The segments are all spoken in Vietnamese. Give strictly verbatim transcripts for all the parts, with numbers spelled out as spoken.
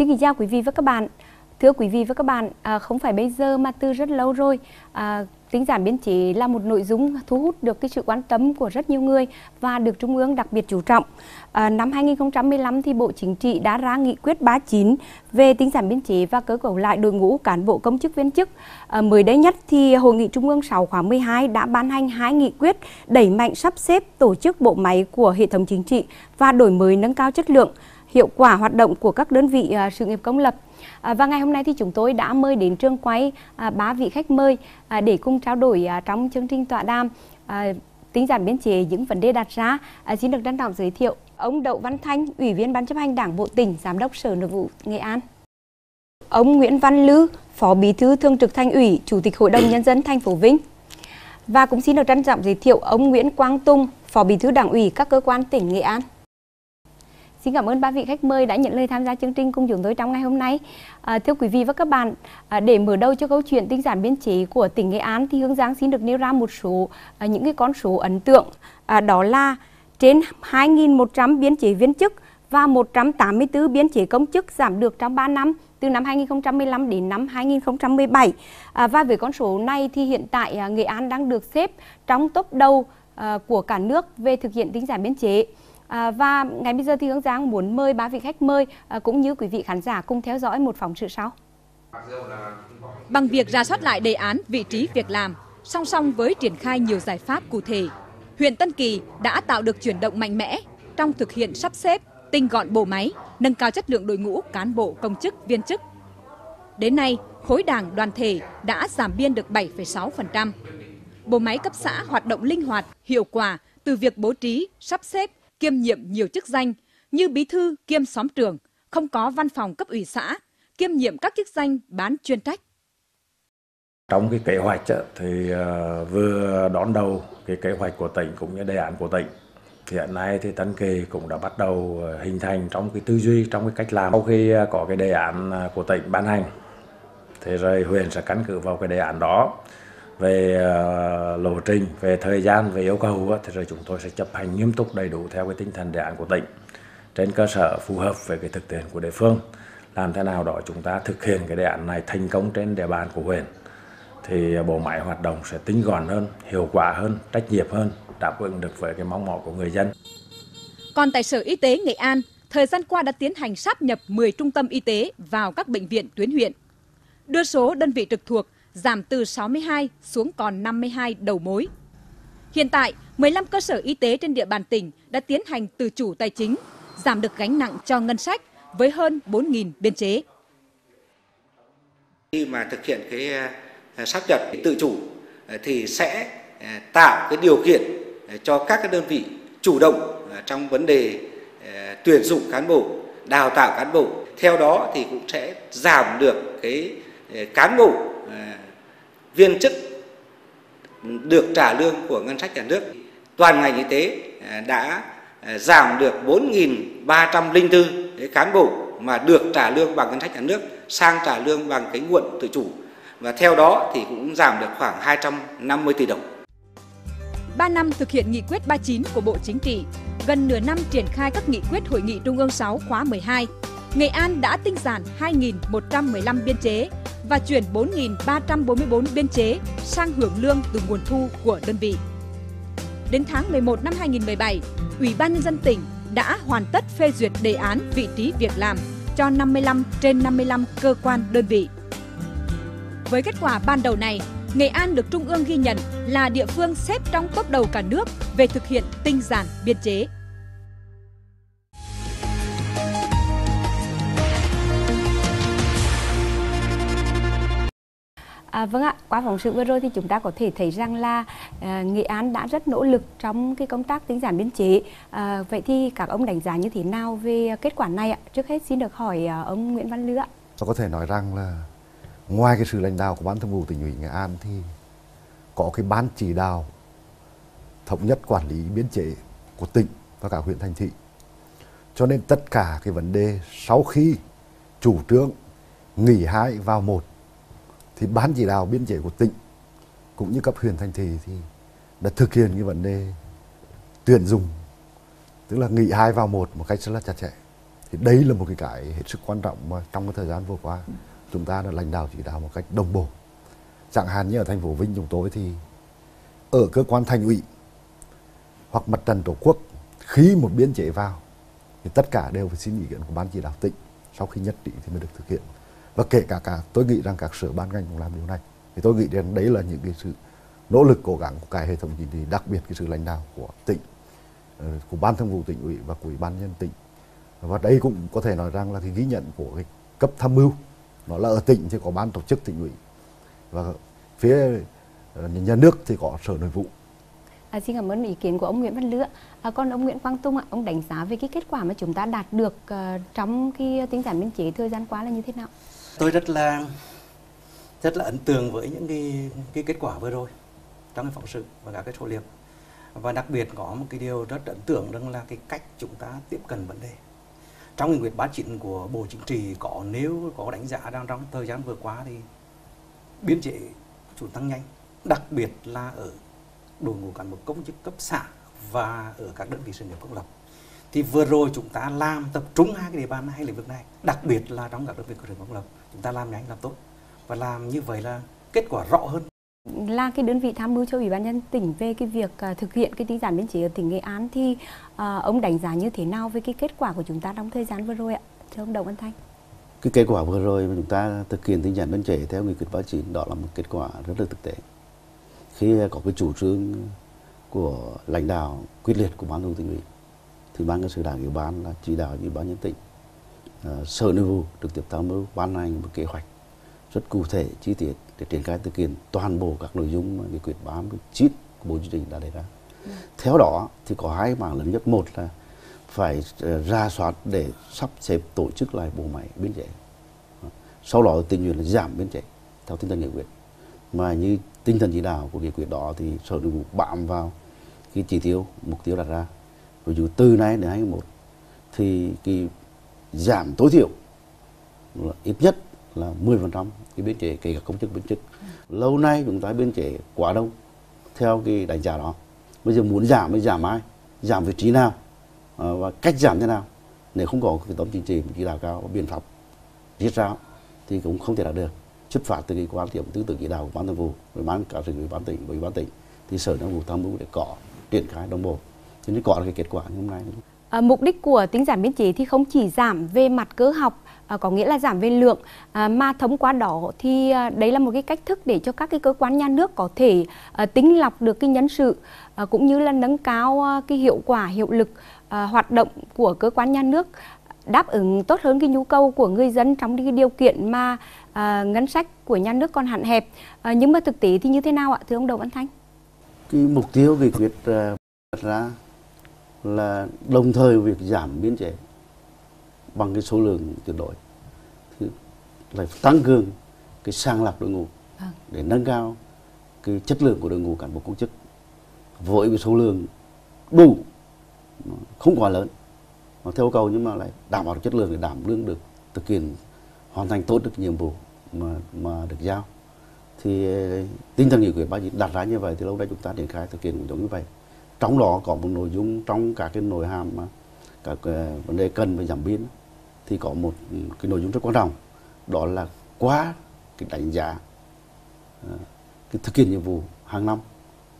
Xin kính chào quý vị và các bạn. Thưa quý vị và các bạn, à, không phải bây giờ mà từ rất lâu rồi, à, tinh giản biên chế là một nội dung thu hút được cái sự quan tâm của rất nhiều người và được Trung ương đặc biệt chú trọng. À, năm hai nghìn không trăm mười lăm thì Bộ Chính trị đã ra Nghị quyết ba mươi chín về tinh giản biên chế và cơ cấu lại đội ngũ cán bộ công chức viên chức. À, mới đây nhất thì Hội nghị Trung ương sáu khóa mười hai đã ban hành hai nghị quyết đẩy mạnh sắp xếp tổ chức bộ máy của hệ thống chính trị và đổi mới nâng cao chất lượng, hiệu quả hoạt động của các đơn vị à, sự nghiệp công lập. À, và ngày hôm nay thì chúng tôi đã mời đến trường quay à, ba vị khách mời à, để cùng trao đổi à, trong chương trình tọa đàm à, tinh giản biên chế những vấn đề đặt ra. À, xin được trân trọng giới thiệu ông Đậu Văn Thanh, Ủy viên Ban chấp hành Đảng bộ tỉnh, Giám đốc Sở Nội vụ Nghệ An. Ông Nguyễn Văn Lư, Phó Bí thư Thường trực Thành ủy, Chủ tịch Hội đồng Nhân dân thành phố Vinh. Và cũng xin được trân trọng giới thiệu ông Nguyễn Quang Tung, Phó Bí thư Đảng ủy các cơ quan tỉnh Nghệ An. Xin cảm ơn ba vị khách mời đã nhận lời tham gia chương trình cùng chúng tôi trong ngày hôm nay. À, thưa quý vị và các bạn, à, để mở đầu cho câu chuyện tinh giản biên chế của tỉnh Nghệ An thì Hương Giang xin được nêu ra một số à, những cái con số ấn tượng. À, đó là trên hai nghìn một trăm biên chế viên chức và một trăm tám mươi tư biên chế công chức giảm được trong ba năm, từ năm hai nghìn không trăm mười lăm đến năm hai nghìn không trăm mười bảy. À, và với con số này thì hiện tại à, Nghệ An đang được xếp trong top đầu à, của cả nước về thực hiện tinh giản biên chế. À, và ngày bây giờ thì Hương Giang muốn mời ba vị khách mời à, cũng như quý vị khán giả cùng theo dõi một phóng sự sau. Bằng việc rà soát lại đề án vị trí việc làm, song song với triển khai nhiều giải pháp cụ thể, huyện Tân Kỳ đã tạo được chuyển động mạnh mẽ trong thực hiện sắp xếp, tinh gọn bộ máy, nâng cao chất lượng đội ngũ cán bộ công chức viên chức. Đến nay, khối đảng đoàn thể đã giảm biên được bảy phẩy sáu phần trăm. Bộ máy cấp xã hoạt động linh hoạt, hiệu quả từ việc bố trí, sắp xếp, kiêm nhiệm nhiều chức danh như bí thư kiêm xóm trưởng, không có văn phòng cấp ủy xã, kiêm nhiệm các chức danh bán chuyên trách. Trong cái kế hoạch thì vừa đón đầu cái kế hoạch của tỉnh cũng như đề án của tỉnh. Thì hiện nay thì Tân Kỳ cũng đã bắt đầu hình thành trong cái tư duy, trong cái cách làm. Sau khi có cái đề án của tỉnh ban hành, thì rồi huyện sẽ căn cứ vào cái đề án đó. Về lộ trình, về thời gian, về yêu cầu thì rồi chúng tôi sẽ chấp hành nghiêm túc đầy đủ theo cái tinh thần đề án của tỉnh trên cơ sở phù hợp với cái thực tiễn của địa phương. Làm thế nào đó chúng ta thực hiện cái đề án này thành công trên địa bàn của huyện thì bộ máy hoạt động sẽ tinh gọn hơn, hiệu quả hơn, trách nhiệm hơn, đáp ứng được với cái mong mỏi của người dân. Còn tại Sở Y tế Nghệ An, thời gian qua đã tiến hành sáp nhập mười trung tâm y tế vào các bệnh viện tuyến huyện, đưa số đơn vị trực thuộc giảm từ sáu mươi hai xuống còn năm mươi hai đầu mối. Hiện tại, mười lăm cơ sở y tế trên địa bàn tỉnh đã tiến hành tự chủ tài chính, giảm được gánh nặng cho ngân sách với hơn bốn nghìn biên chế. Khi mà thực hiện cái sáp nhập tự chủ thì sẽ tạo cái điều kiện cho các cái đơn vị chủ động trong vấn đề tuyển dụng cán bộ, đào tạo cán bộ. Theo đó thì cũng sẽ giảm được cái cán bộ viên chức được trả lương của ngân sách nhà nước. Toàn ngành y tế đã giảm được bốn nghìn ba trăm linh tư cán bộ mà được trả lương bằng ngân sách nhà nước sang trả lương bằng cái nguồn tự chủ, và theo đó thì cũng giảm được khoảng hai trăm năm mươi tỷ đồng. ba năm thực hiện nghị quyết ba mươi chín của Bộ Chính trị, gần nửa năm triển khai các nghị quyết Hội nghị Trung ương sáu khóa mười hai, Nghệ An đã tinh giản hai nghìn một trăm mười lăm biên chế và chuyển bốn nghìn ba trăm bốn mươi tư biên chế sang hưởng lương từ nguồn thu của đơn vị. Đến tháng mười một năm hai nghìn không trăm mười bảy, Ủy ban Nhân dân tỉnh đã hoàn tất phê duyệt đề án vị trí việc làm cho năm mươi lăm trên năm mươi lăm cơ quan đơn vị. Với kết quả ban đầu này, Nghệ An được Trung ương ghi nhận là địa phương xếp trong top đầu cả nước về thực hiện tinh giản biên chế. À, vâng ạ, qua phóng sự vừa rồi thì chúng ta có thể thấy rằng là à, Nghệ An đã rất nỗ lực trong cái công tác tinh giản biên chế. À, vậy thì các ông đánh giá như thế nào về kết quả này ạ? Trước hết xin được hỏi à, ông Nguyễn Văn Lư ạ. Tôi có thể nói rằng là ngoài cái sự lãnh đạo của Ban Thường vụ Tỉnh ủy Nghệ An thì có cái ban chỉ đạo thống nhất quản lý biên chế của tỉnh và cả huyện thành thị. Cho nên tất cả cái vấn đề sau khi chủ trương nghỉ hai vào một thì ban chỉ đạo biên chế của tỉnh cũng như cấp huyện thành thị thì đã thực hiện cái vấn đề tuyển dụng, tức là nghỉ hai vào một một cách rất là chặt chẽ. Thì đấy là một cái cái hết sức quan trọng mà trong cái thời gian vừa qua chúng ta đã lãnh đạo chỉ đạo một cách đồng bộ. Chẳng hạn như ở thành phố Vinh chúng tôi thì ở cơ quan thành ủy hoặc mặt trận tổ quốc, khi một biên chế vào thì tất cả đều phải xin ý kiến của ban chỉ đạo tỉnh, sau khi nhất định thì mới được thực hiện. Và kể cả cả tôi nghĩ rằng các sở ban ngành cũng làm điều này. Thì tôi nghĩ rằng đấy là những cái sự nỗ lực cố gắng của cả hệ thống chính trị, đặc biệt cái sự lãnh đạo của tỉnh, của ban thường vụ tỉnh ủy và của ủy ban nhân tỉnh. Và đây cũng có thể nói rằng là cái ghi nhận của cái cấp tham mưu, nó là ở tỉnh thì có ban tổ chức tỉnh ủy và phía nhà nước thì có sở nội vụ. À, xin cảm ơn ý kiến của ông Nguyễn Văn Lư. À, còn ông Nguyễn Quang Tung ạ, à, ông đánh giá về cái kết quả mà chúng ta đạt được uh, trong cái tinh giản biên chế thời gian qua là như thế nào? Tôi rất là rất là ấn tượng với những cái, cái kết quả vừa rồi trong cái phóng sự và cả cái số liệu, và đặc biệt có một cái điều rất ấn tượng đó là cái cách chúng ta tiếp cận vấn đề. Trong nghị quyết ba mươi chín của Bộ Chính trị có nếu có đánh giá rằng trong thời gian vừa qua thì biên chế chúng tăng nhanh, đặc biệt là ở đội ngũ cán bộ công chức cấp xã và ở các đơn vị sự nghiệp công lập. Thì vừa rồi chúng ta làm tập trung hai cái địa bàn, hai lĩnh vực này, đặc biệt là trong các đơn vị sự nghiệp công lập, chúng ta làm nhanh, làm tốt và làm như vậy là kết quả rõ hơn. Là cái đơn vị tham mưu cho ủy ban nhân tỉnh về cái việc thực hiện cái tinh giản biên chế ở tỉnh Nghệ An thì à, ông đánh giá như thế nào với cái kết quả của chúng ta trong thời gian vừa rồi ạ, thưa ông Đậu Văn Thanh? Cái kết quả vừa rồi mà chúng ta thực hiện tinh giản biên chế theo nghị quyết ba mươi chín đó là một kết quả rất là thực tế. Khi có cái chủ trương của lãnh đạo quyết liệt của ban thường vụ tỉnh ủy thì ban cán sự đảng ủy ban là chỉ đạo ủy ban nhân tỉnh, uh, sở nội vụ trực tiếp tham mưu ban hành một kế hoạch rất cụ thể chi tiết để triển khai thực hiện toàn bộ các nội dung mà nghị quyết ba mươi chín của Bộ Chính trị đã đề ra. Ừ. Theo đó thì có hai mảng lớn nhất, một là phải ra soát để sắp xếp tổ chức lại bộ máy biên chế, sau đó tình nguyện là giảm biên chế theo tinh thần nghị quyết. Mà như tinh thần chỉ đạo của nghị quyết đó thì sở nội vụ bám vào cái chỉ tiêu mục tiêu đặt ra, ví dụ từ nay đến hai nghìn không trăm hai mươi mốt thì cái giảm tối thiểu ít nhất là mười phần trăm cái biên chế kể cả công chức viên chức. Lâu nay chúng ta biên chế quá đông theo cái đánh giá đó, bây giờ muốn giảm mới giảm ai, giảm vị trí nào và cách giảm thế nào, nếu không có cái tấm chính trị chỉ đạo cao và biện pháp thiết ra thì cũng không thể đạt được. Xuất phát từ cái quan điểm tư tưởng chỉ đạo của ban thường vụ với ban cả sự ủy ban tỉnh với ban tỉnh thì sở nội vụ tham mưu để có triển khai đồng bộ, cho nên có được cái kết quả như hôm nay. À, mục đích của tinh giản biên chế thì không chỉ giảm về mặt cơ học, à, có nghĩa là giảm về lượng, à, mà thông qua đó thì à, đấy là một cái cách thức để cho các cái cơ quan nhà nước có thể à, tính lọc được cái nhân sự, à, cũng như là nâng cao à, cái hiệu quả hiệu lực à, hoạt động của cơ quan nhà nước, đáp ứng tốt hơn cái nhu cầu của người dân trong cái điều kiện mà à, ngân sách của nhà nước còn hạn hẹp. À, nhưng mà thực tế thì như thế nào ạ, thưa ông Đậu Văn Thanh? Cái mục tiêu nghị quyết đặt uh, ra là đồng thời việc giảm biên chế bằng cái số lượng tuyệt đối thì phải tăng cường cái sàng lọc đội ngũ à. để nâng cao cái chất lượng của đội ngũ cán bộ công chức với cái số lượng đủ, không quá lớn mà theo yêu cầu, nhưng mà lại đảm bảo chất lượng để đảm đương được thực hiện hoàn thành tốt được nhiệm vụ mà mà được giao. Thì tinh thần nghị quyết ba mươi chín đặt ra như vậy thì lâu nay chúng ta triển khai thực hiện cũng giống như vậy. Trong đó có một nội dung trong các cái nội hàm mà các vấn đề cần phải giảm biên thì có một cái nội dung rất quan trọng, đó là qua cái đánh giá cái thực hiện nhiệm vụ hàng năm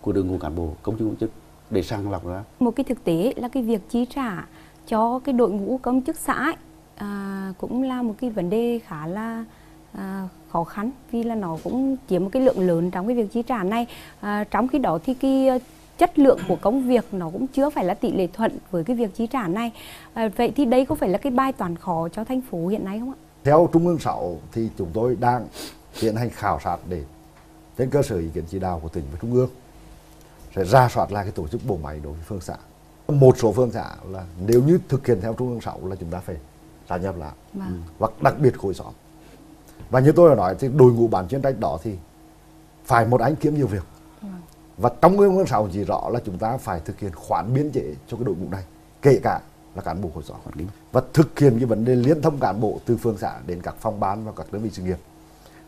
của đội ngũ cán bộ công chức công chức để sàng lọc ra. Một cái thực tế là cái việc chi trả cho cái đội ngũ công chức xã ấy, à, cũng là một cái vấn đề khá là à, khó khăn, vì là nó cũng chiếm một cái lượng lớn trong cái việc chi trả này. À, trong khi đó thì cái chất lượng của công việc nó cũng chưa phải là tỷ lệ thuận với cái việc chi trả này. À, vậy thì đây có phải là cái bài toán khó cho thành phố hiện nay không ạ? Theo Trung ương sáu thì chúng tôi đang tiến hành khảo sát để trên cơ sở ý kiến chỉ đạo của tỉnh và Trung ương sẽ ra soát lại cái tổ chức bộ máy đối với phương xã. Một số phương xã là nếu như thực hiện theo Trung ương sáu là chúng ta phải gia nhập lại, vâng. hoặc đặc biệt khối xóm. Và như tôi đã nói thì đội ngũ bán chuyên trách đó thì phải một anh kiếm nhiều việc. Vâng. Và trong Trung ương sáu chỉ rõ là chúng ta phải thực hiện khoản biên chế cho cái đội ngũ này, kể cả là cán bộ khối xóm. Vâng. Và thực hiện cái vấn đề liên thông cán bộ từ phương xã đến các phòng ban và các đơn vị sự nghiệp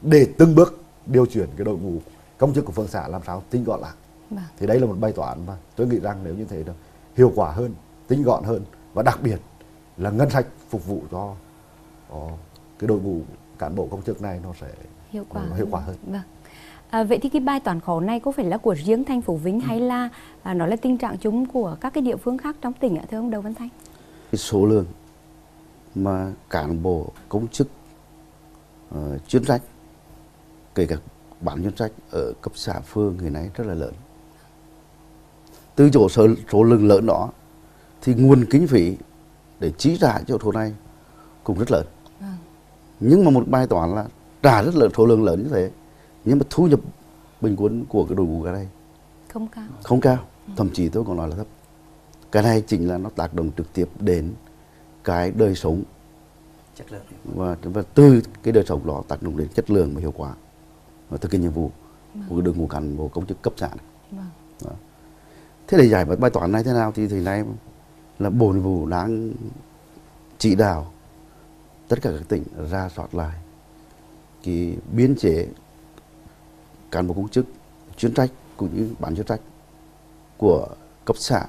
để từng bước điều chuyển cái đội ngũ công chức của phương xã làm sao tinh gọn lại. Vâng. Thì đây là một bài toán mà tôi nghĩ rằng nếu như thế được hiệu quả hơn, tinh gọn hơn và đặc biệt là ngân sách phục vụ cho oh, cái đội ngũ cán bộ công chức này nó sẽ hiệu quả, nó hiệu quả hơn. Vâng. À, vậy thì cái bài toán khó này có phải là của riêng thành phố Vinh ừ. hay là à, nó là tình trạng chung của các cái địa phương khác trong tỉnh ạ, thưa ông Đậu Văn Thanh? Cái số lượng mà cán bộ công chức uh, chuyên trách, kể cả bán chuyên trách ở cấp xã phường ngày nay rất là lớn. Từ chỗ số, số lượng lớn đó thì nguồn kinh phí để chi trả cho chỗ này cũng rất lớn. Ừ. Nhưng mà một bài toán là trả rất lớn, số lượng lớn như thế, nhưng mà thu nhập bình quân của cái đội ngũ cái này không cao, không cao, ừ. thậm chí tôi còn nói là thấp. Cái này chính là nó tác động trực tiếp đến cái đời sống chất lượng. Và, và từ cái đời sống đó tác động đến chất lượng và hiệu quả và thực hiện nhiệm vụ vâng. của đội ngũ cán bộ công chức cấp xã này. Vâng. Thế để giải bài toán này thế nào thì thì nay là Bộ Nội vụ đang chỉ đạo tất cả các tỉnh ra soát lại cái biên chế cán bộ công chức chuyên trách cũng như bán chuyên trách của cấp xã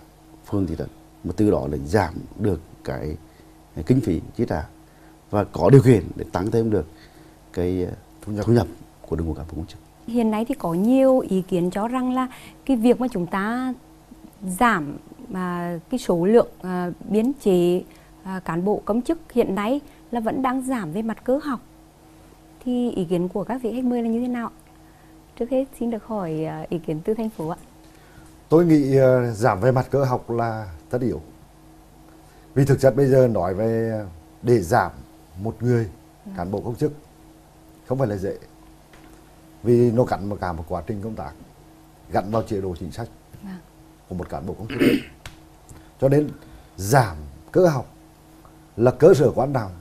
phường thị trấn, mà từ đó để giảm được cái, cái kinh phí chi trả và có điều kiện để tăng thêm được cái thu nhập, thu nhập của đội ngũ cán bộ công chức. Hiện nay thì có nhiều ý kiến cho rằng là cái việc mà chúng ta giảm mà cái số lượng à, biên chế à, cán bộ công chức hiện nay là vẫn đang giảm về mặt cơ học. Thì ý kiến của các vị khách mời là như thế nào? Trước hết xin được hỏi ý kiến từ thành phố ạ. Tôi nghĩ giảm về mặt cơ học là tất yếu. Vì thực chất bây giờ nói về để giảm một người cán bộ công chức không phải là dễ. Vì nó gắn vào cả một quá trình công tác, gắn vào chế độ chính sách của một cán bộ công chức. Cho nên giảm cơ học là cơ sở quan trọng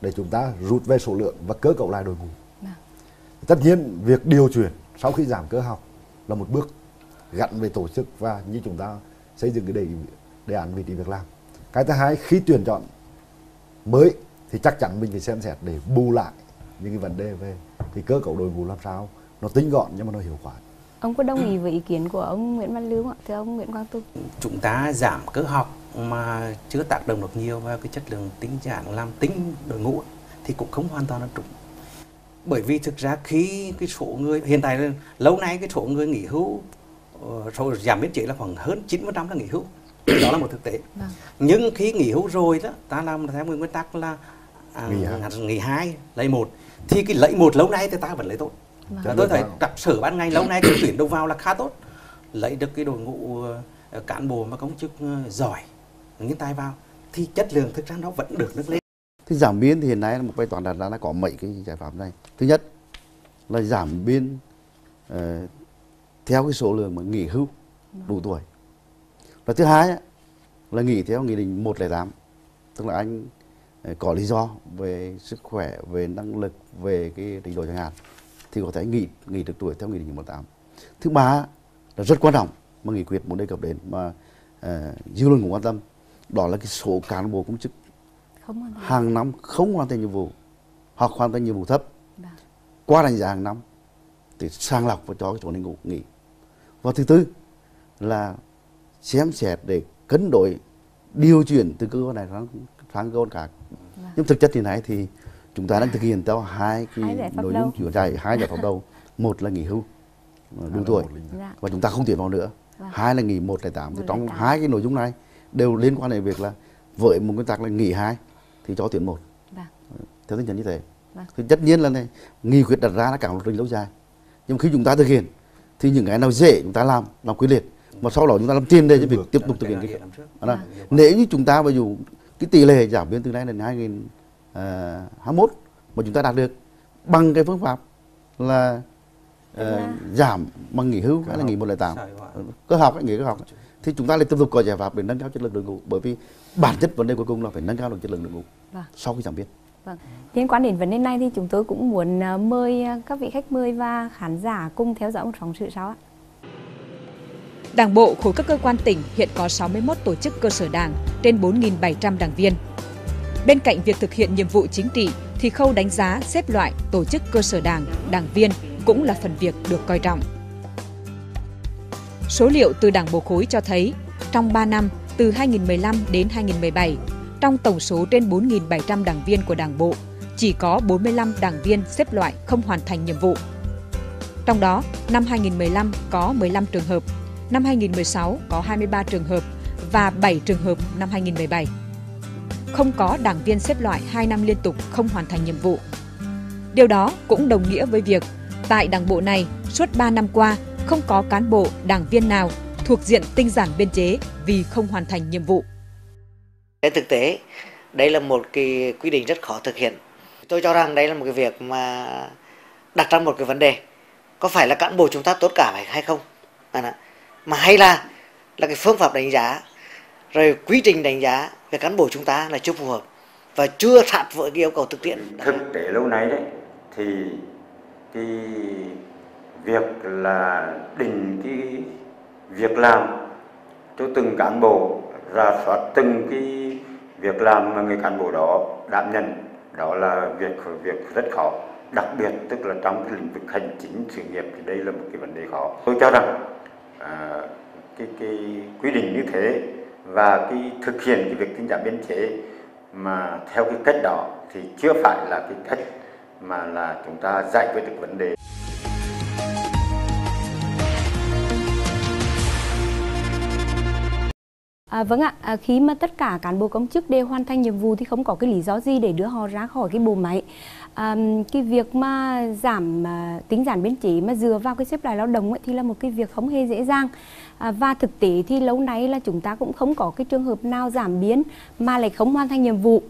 để chúng ta rút về số lượng và cơ cấu lại đội ngũ. Tất nhiên việc điều chuyển sau khi giảm cơ học là một bước gắn về tổ chức và như chúng ta xây dựng cái đề, đề án vị trí việc làm. Cái thứ hai, khi tuyển chọn mới thì chắc chắn mình phải xem xét để bù lại những cái vấn đề về cái cơ cấu đội ngũ làm sao nó tinh gọn nhưng mà nó hiệu quả. Ông có đồng ý với ý kiến của ông Nguyễn Văn Lư không ạ? Thưa ông Nguyễn Quang Tung, chúng ta giảm cơ học mà chưa tác động được nhiều vào cái chất lượng tinh giản làm tính đội ngũ thì cũng không hoàn toàn là trúng. Bởi vì thực ra khi cái số người hiện tại là, lâu nay cái số người nghỉ hưu uh, số giảm biên chế là khoảng hơn chín mươi phần trăm là nghỉ hưu. Đó là một thực tế. Vâng. Nhưng khi nghỉ hưu rồi đó, ta làm theo nguyên tắc là à, nghỉ hai lấy một, thì cái lấy một lâu nay thì ta vẫn lấy tốt. Vâng. Tôi thấy các sở ban ngành lâu nay cái tuyển đầu vào là khá tốt, lấy được cái đội ngũ uh, cán bộ mà công chức uh, giỏi, những tay vào thì chất lượng thực ra nó vẫn được nâng lên. Thì giảm biên thì hiện nay là một bài toán đặt ra là có mấy cái giải pháp này. Thứ nhất là giảm biên uh, theo cái số lượng mà nghỉ hưu đủ tuổi. Và thứ hai là nghỉ theo nghị định một không tám, tức là anh uh, có lý do về sức khỏe, về năng lực, về cái trình độ chẳng hạn thì có thể nghỉ nghỉ được tuổi theo nghị định một tám. Thứ ba là rất quan trọng mà nghị quyết muốn đề cập đến mà dư luận cũng quan tâm, đó là cái số cán bộ công chức hàng năm không hoàn thành nhiệm vụ hoặc hoàn thành nhiệm vụ thấp qua đánh giá hàng năm thì sàng lọc và cho cái chỗ này ngủ nghỉ. Và thứ tư là xem xét để cân đối điều chuyển từ cơ quan này sang, sang cơ quan khác. Vâng. Nhưng thực chất thì này thì chúng ta đang thực hiện theo hai cái hai nội dung chuyển dài, hai giải pháp đầu. Một là nghỉ hưu đủ tuổi và chúng ta không tuyển vào nữa. Vâng. Hai là nghỉ một không tám. Thì trong hai cái nội dung này đều liên quan đến việc là với một nguyên tắc là nghỉ hai thì cho tuyển một. Vâng. Theo tinh thần như thế. Vâng. Thì tất nhiên là này, nghị quyết đặt ra là cả một trình lâu dài. Nhưng khi chúng ta thực hiện thì những cái nào dễ chúng ta làm, làm quyết liệt. Mà sau đó chúng ta làm tiền đề cho việc tiếp tục thực hiện cái à, nếu như chúng ta ví dụ cái tỷ lệ giảm biên từ nay đến hai nghìn không trăm hai mươi mốt mà chúng ta đạt được bằng cái phương pháp là uh, giảm bằng nghỉ hưu hay là nghỉ một không tám, cơ học hay nghỉ cơ học, thì chúng ta lại tiếp tục có giải pháp để nâng cao chất lượng đội ngũ, bởi vì bản chất vấn đề cuối cùng là phải nâng cao được chất lượng đội ngũ. Vâng. Sau khi giảm biên. Vâng. Liên quan đến vấn đề này thì chúng tôi cũng muốn mời các vị khách mời và khán giả cùng theo dõi một phóng sự sau ạ. Đảng bộ khối các cơ quan tỉnh hiện có sáu mươi mốt tổ chức cơ sở đảng, trên bốn nghìn bảy trăm đảng viên. Bên cạnh việc thực hiện nhiệm vụ chính trị thì khâu đánh giá, xếp loại tổ chức cơ sở đảng, đảng viên cũng là phần việc được coi trọng. Số liệu từ Đảng bộ khối cho thấy, trong ba năm từ hai nghìn không trăm mười lăm đến hai nghìn không trăm mười bảy, Trong tổng số trên bốn nghìn bảy trăm đảng viên của Đảng bộ, chỉ có bốn mươi lăm đảng viên xếp loại không hoàn thành nhiệm vụ. Trong đó, năm hai nghìn không trăm mười lăm có mười lăm trường hợp, năm hai nghìn không trăm mười sáu có hai mươi ba trường hợp và bảy trường hợp năm hai nghìn không trăm mười bảy. Không có đảng viên xếp loại hai năm liên tục không hoàn thành nhiệm vụ. Điều đó cũng đồng nghĩa với việc tại Đảng bộ này suốt ba năm qua không có cán bộ, đảng viên nào thuộc diện tinh giản biên chế vì không hoàn thành nhiệm vụ. Trên thực tế, đây là một cái quy định rất khó thực hiện. Tôi cho rằng đây là một cái việc mà đặt ra một cái vấn đề. Có phải là cán bộ chúng ta tốt cả hay không? À, mà hay là là cái phương pháp đánh giá, rồi quy trình đánh giá về cán bộ chúng ta là chưa phù hợp và chưa sát với cái yêu cầu thực tiễn. Thực tế lâu nay đấy thì cái việc là định cái việc làm cho từng cán bộ, rà soát từng cái việc làm mà người cán bộ đó đảm nhận, đó là việc việc rất khó, đặc biệt tức là trong cái lĩnh vực hành chính sự nghiệp thì đây là một cái vấn đề khó. Tôi cho rằng à, cái cái quy định như thế và cái thực hiện cái việc tinh giản biên chế mà theo cái cách đó thì chưa phải là cái cách mà là chúng ta giải quyết được vấn đề. À, vâng ạ, à, khi mà tất cả cán bộ công chức đều hoàn thành nhiệm vụ thì không có cái lý do gì để đưa họ ra khỏi cái bộ máy. À, cái việc mà giảm à, tính giản biên chế mà dựa vào cái xếp loại lao động ấy, thì là một cái việc không hề dễ dàng. À, và thực tế thì lâu nay là chúng ta cũng không có cái trường hợp nào giảm biên mà lại không hoàn thành nhiệm vụ.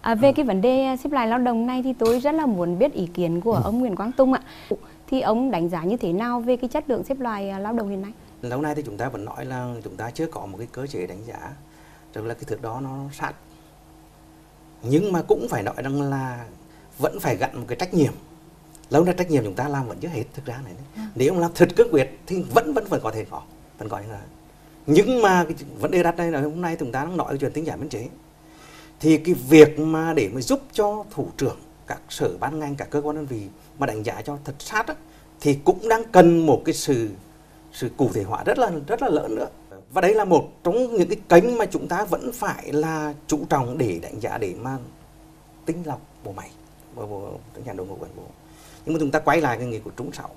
À, về cái vấn đề xếp loại lao động này thì tôi rất là muốn biết ý kiến của ông Nguyễn Quang Tung ạ. Thì ông đánh giá như thế nào về cái chất lượng xếp loại lao động hiện nay? Lâu nay thì chúng ta vẫn nói là chúng ta chưa có một cái cơ chế đánh giá, tức là cái thứ đó nó sát. Nhưng mà cũng phải nói rằng là vẫn phải gặn một cái trách nhiệm. Lâu nay trách nhiệm chúng ta làm vẫn chưa hết thực ra này. À. Nếu mà làm thật quyết liệt thì vẫn vẫn vẫn có thể có, vẫn có thể. Nhưng mà cái vấn đề đặt đây là hôm nay chúng ta đang nói chuyện tinh giản biên chế. Thì cái việc mà để mà giúp cho thủ trưởng các sở ban ngành, các cơ quan đơn vị mà đánh giá cho thật sát đó, thì cũng đang cần một cái sự sự cụ thể hóa rất là rất là lớn nữa. Và đấy là một trong những cái kênh mà chúng ta vẫn phải là chú trọng để đánh giá, để mà tinh lọc bộ máy và bộ tinh giản đội ngũ cán bộ. Nhưng mà chúng ta quay lại cái nghị quyết chín sáu.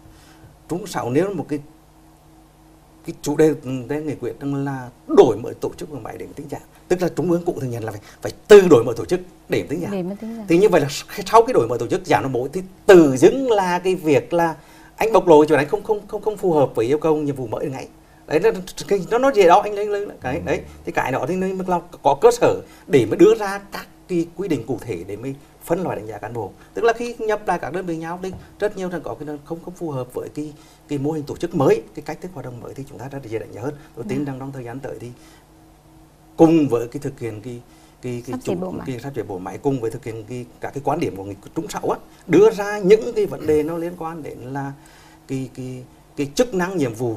chín sáu nếu một cái cái chủ đề cái nghị quyết là đổi mới tổ chức bộ máy để tinh giản, tức là trung ương cụ thừa nhận là phải phải từ đổi mới tổ chức để tinh giản. Thì như vậy là sau cái đổi mới tổ chức giảm nội bộ thì tự dưng là cái việc là anh bộc lộ cái chuyện này không không không không phù hợp với yêu cầu nhiệm vụ mới ngay đấy, nó nó nói gì đó anh lấy lấy cái đấy thì cái đó thì mình có cơ sở để mà đưa ra các cái quy định cụ thể để mới phân loại đánh giá cán bộ, tức là khi nhập lại các đơn vị nhau thì rất nhiều là có cái không không phù hợp với cái cái mô hình tổ chức mới, cái cách thức hoạt động mới thì chúng ta rất là dễ đánh giá hơn. Tôi tin rằng trong thời gian tới thì cùng với cái thực hiện cái cái cái sắp xếp bộ máy, cùng với thực hiện cái các cái quan điểm của nghị quyết trúng sáu á, đưa ra những cái vấn đề nó liên quan đến là cái cái cái chức năng nhiệm vụ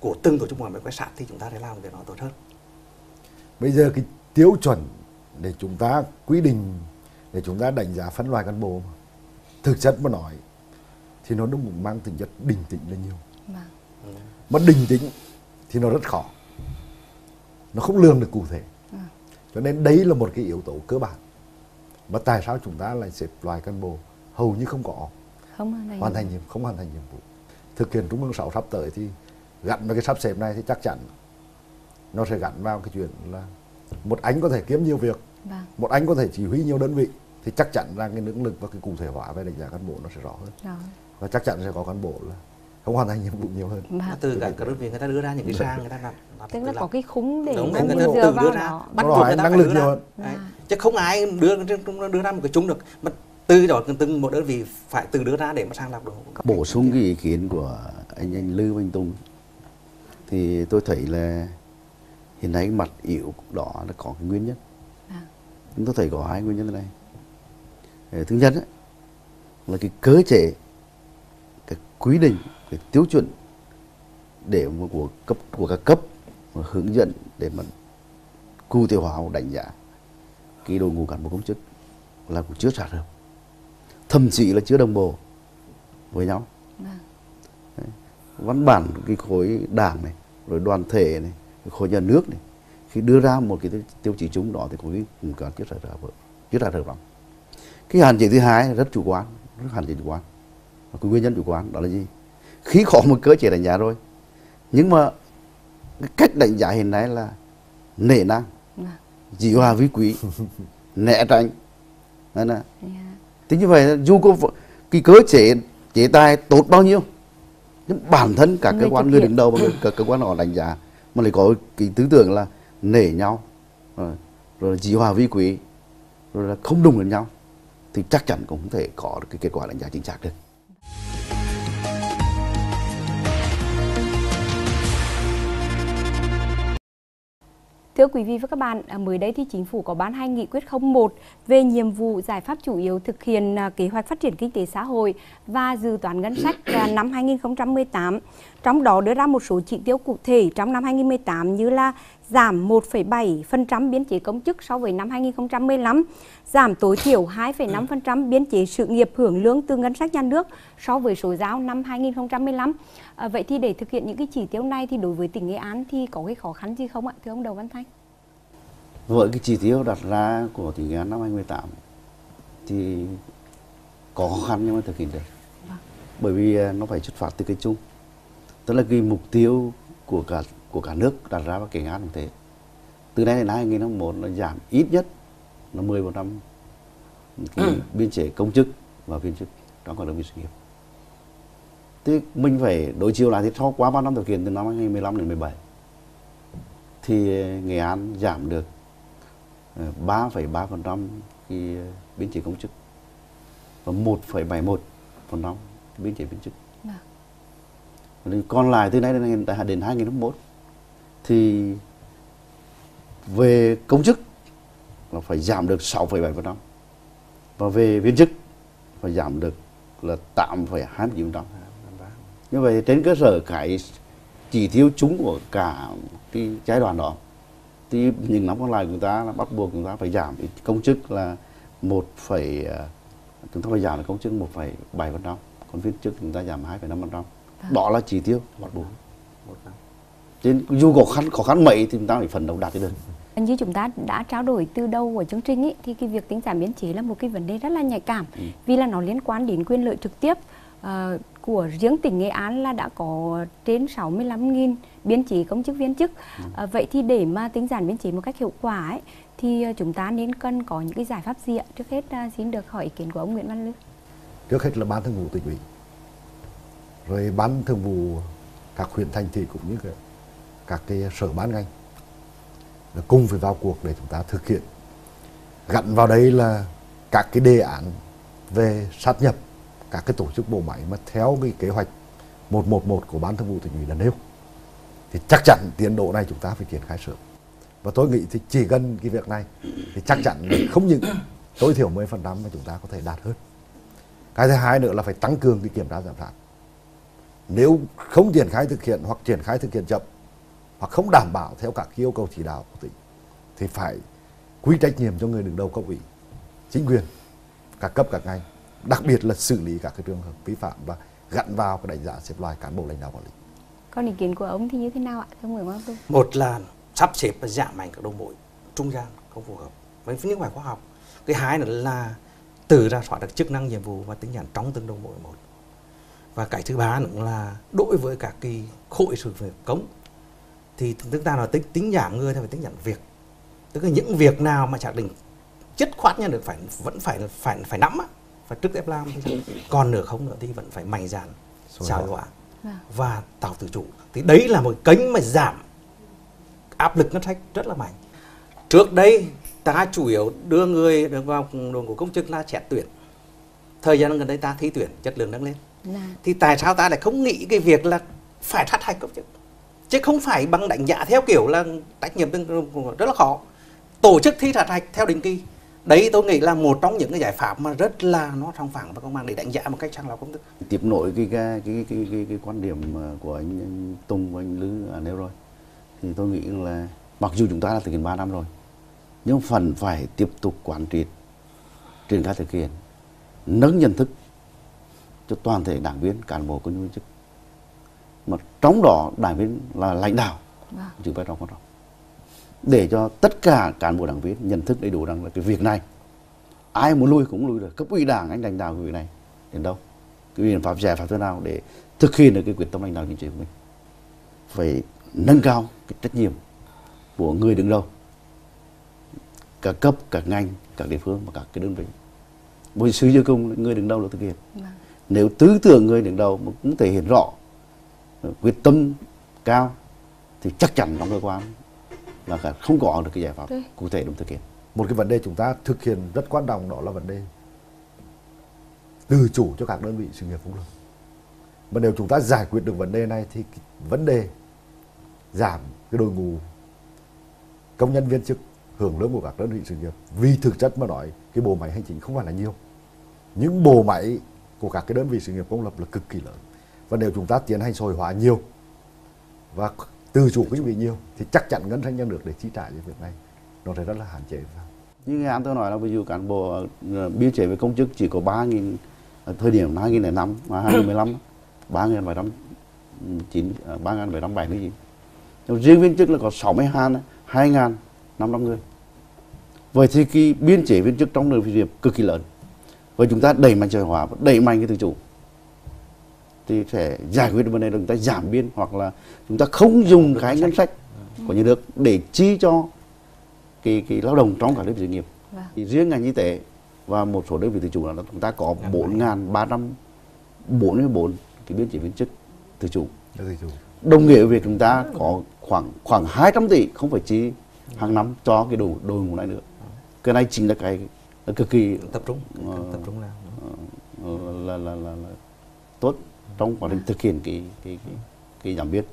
của từng tổ chức bộ máy quay sát thì chúng ta sẽ làm để nó tốt hơn. Bây giờ cái tiêu chuẩn để chúng ta quy định, để chúng ta đánh giá phân loại cán bộ mà. Thực chất mà nói thì nó cũng mang tính chất đình tĩnh là nhiều. Vâng. Mà đình tĩnh thì nó rất khó, nó không lường được cụ thể. Cho nên đấy là một cái yếu tố cơ bản mà tại sao chúng ta lại xếp loại cán bộ hầu như không có không hoàn thành, hoàn thành nhiệm không hoàn thành nhiệm vụ. Thực hiện trung ương sáu sắp tới thì gắn vào cái sắp xếp này thì chắc chắn nó sẽ gắn vào cái chuyện là một anh có thể kiếm nhiều việc, vâng. Một anh có thể chỉ huy nhiều đơn vị thì chắc chắn rằng cái năng lực và cái cụ thể hóa về đánh giá cán bộ nó sẽ rõ hơn. Đó. Và chắc chắn sẽ có cán bộ là không hoàn thành nhiệm vụ nhiều hơn. Mà từ cả các đơn vị người ta đưa ra những cái trang người ta làm, tức là có cái khung để người ta tự đưa ra, bắt buộc người ta phải đưa ra. Chứ không ai đưa đưa ra một cái chung được, mà từ đó từng một đơn vị phải tự đưa ra để mà sang lọc được. Bổ sung cái ý kiến của anh anh Lư Văn Tùng thì tôi thấy là hiện nay mặt yếu đó là có cái nguyên nhân. Chúng tôi thấy có hai nguyên nhân này. Thứ nhất là cái cơ chế, cái quy định, cái tiêu chuẩn để mà của cấp của các cấp mà hướng dẫn để mà cụ thể hóa đánh giá cái đội ngũ cán bộ công chức là cũng chưa sát hợp, thậm chí là chưa đồng bộ với nhau. À. Văn bản cái khối đảng này, rồi đoàn thể này, khối nhà nước này, khi đưa ra một cái tiêu chí chung đó thì cũng cũng cần rất là rỡ vỡ, rất là rỡ lòng. Cái hạn chế thứ hai rất chủ quan, rất hạn chế chủ quan. Và cái nguyên nhân chủ quan đó là gì? Khi có một cơ chế đánh giá rồi, nhưng mà cái cách đánh giá hiện nay là nể nang, dị hòa vi quý, né tránh. Thế yeah. Thì như vậy dù có cái cơ chế chế tài tốt bao nhiêu, nhưng bản thân cả người cơ quan người đứng đầu và các cơ quan họ đánh giá mà lại có cái tư tưởng là nể nhau, rồi, rồi dị hòa vi quý, rồi là không đụng đến nhau, thì chắc chắn cũng không thể có được cái kết quả đánh giá chính xác được. Thưa quý vị và các bạn, mới đây thì Chính phủ có ban hành Nghị quyết không một về nhiệm vụ giải pháp chủ yếu thực hiện kế hoạch phát triển kinh tế xã hội và dự toán ngân sách năm hai nghìn không trăm mười tám. Trong đó đưa ra một số chỉ tiêu cụ thể trong năm hai nghìn không trăm mười tám như là giảm một phẩy bảy phần trăm biên chế công chức so với năm hai nghìn không trăm mười lăm, giảm tối thiểu hai phẩy năm phần trăm biên chế sự nghiệp hưởng lương từ ngân sách nhà nước so với số giao năm hai nghìn không trăm mười lăm. À, vậy thì để thực hiện những cái chỉ tiêu này thì đối với tỉnh Nghệ An thì có cái khó khăn gì không ạ, thưa ông Đậu Văn Thanh? Với cái chỉ tiêu đặt ra của tỉnh Nghệ An năm hai nghìn không trăm mười tám thì có khó khăn nhưng mà thực hiện được. Vâng. Bởi vì nó phải xuất phát từ cái chung. Tức là cái mục tiêu của cả của cả nước đặt ra vào Nghệ An cũng thế. Từ nay đến nay hai nghìn không trăm mười một là giảm ít nhất là mười phần trăm biên chế công chức và viên chức trong các đơn vị sự nghiệp. Thì mình phải đối chiếu lại thì sau quá ba năm thực hiện từ năm hai nghìn không trăm mười lăm đến mười bảy thì Nghệ An giảm được ba phẩy ba phần trăm cái biên chế công chức và một phẩy bảy mươi mốt phần trăm biên chế viên chức. Còn lại từ nay đến đến hai nghìn không trăm mười một thì về công chức là phải giảm được sáu phẩy bảy phần trăm và về viên chức phải giảm được là tám phẩy hai mươi chín phần trăm. Như vậy trên cơ sở cái chỉ tiêu chung của cả cái giai đoạn đó thì những năm còn lại chúng ta là bắt buộc chúng ta phải giảm công chức là một phẩy chúng ta phải giảm được công chức một phẩy bảy phần trăm, còn viên chức chúng ta giảm hai phẩy năm phần trăm. Đó là chỉ tiêu bắt buộc. Nên dù khó khăn khó khăn mấy thì chúng ta phải phần đầu đạt được. Như chúng ta đã trao đổi từ đầu của chương trình ấy, thì cái việc tính giảm biên chế là một cái vấn đề rất là nhạy cảm, ừ. vì là nó liên quan đến quyền lợi trực tiếp uh, của riêng tỉnh Nghệ An là đã có trên sáu mươi lăm nghìn biên chế công chức viên chức. Ừ. Uh, vậy thì để mà tính giảm biên chế một cách hiệu quả ấy, thì chúng ta nên cần có những cái giải pháp gì ạ? Trước hết uh, xin được hỏi ý kiến của ông Nguyễn Văn Lư. Trước hết là Ban Thường vụ Tỉnh ủy, rồi Ban Thường vụ các huyện thành thị cũng như các, các cái sở ban ngành cùng phải vào cuộc để chúng ta thực hiện. Gặn vào đấy là các cái đề án về sát nhập các cái tổ chức bộ máy mà theo cái kế hoạch một một một của Ban Thường vụ Tỉnh ủy đã nêu thì chắc chắn tiến độ này chúng ta phải triển khai sớm. Và tôi nghĩ thì chỉ gần cái việc này thì chắc chắn là không những tối thiểu mười phần trăm mà chúng ta có thể đạt hơn. Cái thứ hai nữa là phải tăng cường cái kiểm tra giám sát. Nếu không triển khai thực hiện hoặc triển khai thực hiện chậm hoặc không đảm bảo theo các yêu cầu chỉ đạo của tỉnh thì phải quy trách nhiệm cho người đứng đầu cấp ủy, chính quyền, các cấp các ngành, đặc biệt là xử lý các cái trường hợp vi phạm và gặn vào cái đánh giá xếp loại cán bộ lãnh đạo quản lý. Còn ý kiến của ông thì như thế nào ạ, thưa Nguyễn Quang Tung? Một là sắp xếp và giảm mạnh các đầu mối trung gian không phù hợp với những ngoài khoa học. Cái hai nữa là tự ra soát được chức năng, nhiệm vụ và tính nhãn trong từng đầu mối một. Và cái thứ ba nữa là đối với các cái hội sự việc cống thì chúng ta nói tính tính giảm người theo tính giảm việc, tức là những việc nào mà xác định chất khoát nhà nước phải vẫn phải phải phải nắm á, phải trực tiếp làm, còn nữa không nữa thì vẫn phải mạnh dạn xã hội và tạo tự chủ. Thì đấy là một kênh mà giảm áp lực ngân sách rất là mạnh. Trước đây ta chủ yếu đưa người được vào đội ngũ công chức là xét tuyển, thời gian gần đây ta thi tuyển chất lượng nâng lên. Là. Thì tại sao ta lại không nghĩ cái việc là phải sát hạch công chức chứ không phải bằng đánh giá theo kiểu là trách nhiệm từng, rất là khó tổ chức thi sát hạch theo định kỳ. Đấy tôi nghĩ là một trong những cái giải pháp mà rất là nó song phẳng và công bằng để đánh giá một cách sàng lọc công chức. Tiếp nối cái cái, cái cái cái cái quan điểm của anh, anh Tùng và anh Lư à, nêu rồi thì tôi nghĩ là mặc dù chúng ta đã thực hiện ba năm rồi nhưng phần phải tiếp tục quán triệt, triển khai thực hiện, nâng nhận thức cho toàn thể đảng viên, cán bộ công nhân viên chức, mà trong đó đảng viên là lãnh đạo, chứ vai trò quan trọng. để cho tất cả cán bộ đảng viên nhận thức đầy đủ rằng là cái việc này ai muốn lui cũng lui được, cấp ủy đảng anh đánh đạo cái việc này đến đâu, cái biện pháp giải pháp thế nào để thực hiện được cái quyết tâm lãnh đạo chính trị của mình. Phải nâng cao cái trách nhiệm của người đứng đầu, cả cấp, cả ngành, các địa phương và các cái đơn vị. Bộ sứ vô cùng người đứng đầu là thực hiện. Vâng. Nếu tư tưởng người đứng đầu mà cũng thể hiện rõ, quyết tâm cao thì chắc chắn trong cơ quan là không có được cái giải pháp Đấy. cụ thể đúng thực hiện. Một cái vấn đề chúng ta thực hiện rất quan trọng đó là vấn đề tự chủ cho các đơn vị sự nghiệp vũ lực. Mà nếu chúng ta giải quyết được vấn đề này thì vấn đề giảm cái đội ngũ công nhân viên chức hưởng lương của các đơn vị sự nghiệp, vì thực chất mà nói cái bộ máy hành chính không phải là nhiều, những bộ máy của các cái đơn vị sự nghiệp công lập là cực kỳ lớn, và nếu chúng ta tiến hành xã hội hóa nhiều và tự chủ cái việc nhiều thì chắc chắn ngân sách nhà nước để chi trả cho việc này nó sẽ rất là hạn chế. Như Nghệ An tôi nói là ví dụ cán bộ biên chế về công chức chỉ có ba nghìn thời điểm hai nghìn lẻ năm và hai nghìn mười lăm ba nghìn bảy trăm chín ba nghìn bảy trăm bảy mươi chín riêng viên chức là có sáu mươi hai hai nghìn năm trăm người. Vậy thì cái biên chế viên chức trong đơn vị nghiệp cực kỳ lớn. Vậy chúng ta đẩy mạnh xã hội hóa, đẩy mạnh cái tự chủ thì sẽ giải quyết vấn đề là chúng ta giảm biên, hoặc là chúng ta không dùng cái ngân sách của nhà nước để chi cho cái, cái lao động trong cả đơn vị sự nghiệp. Vâng. Thì riêng ngành y tế và một số đơn vị tự chủ là chúng ta có bốn nghìn ba trăm bốn mươi bốn cái biên chế viên chức tự chủ. Đồng nghĩa với chúng ta có khoảng khoảng hai trăm tỷ không phải chi hàng năm cho cái đủ đội ngũ này nữa. Cái này chính là cái là cực kỳ tập trung, uh, tập trung nào uh, là, là, là, là tốt trong quá trình thực hiện cái cái cái, cái giảm biên.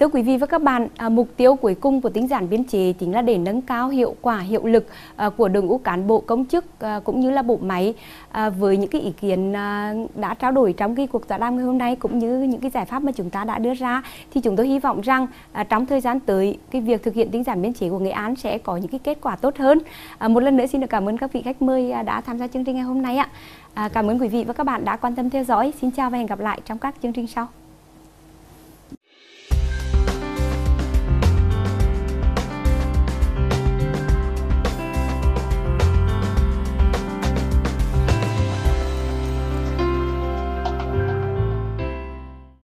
Thưa quý vị và các bạn, à, mục tiêu cuối cùng của tinh giản biên chế chính là để nâng cao hiệu quả, hiệu lực à, của đội ngũ cán bộ công chức à, cũng như là bộ máy. À, với những cái ý kiến à, đã trao đổi trong cái cuộc tọa đàm ngày hôm nay cũng như những cái giải pháp mà chúng ta đã đưa ra, thì chúng tôi hy vọng rằng à, trong thời gian tới cái việc thực hiện tinh giản biên chế của Nghệ An sẽ có những cái kết quả tốt hơn. À, một lần nữa xin được cảm ơn các vị khách mời đã tham gia chương trình ngày hôm nay ạ. À, cảm ơn quý vị và các bạn đã quan tâm theo dõi. Xin chào và hẹn gặp lại trong các chương trình sau.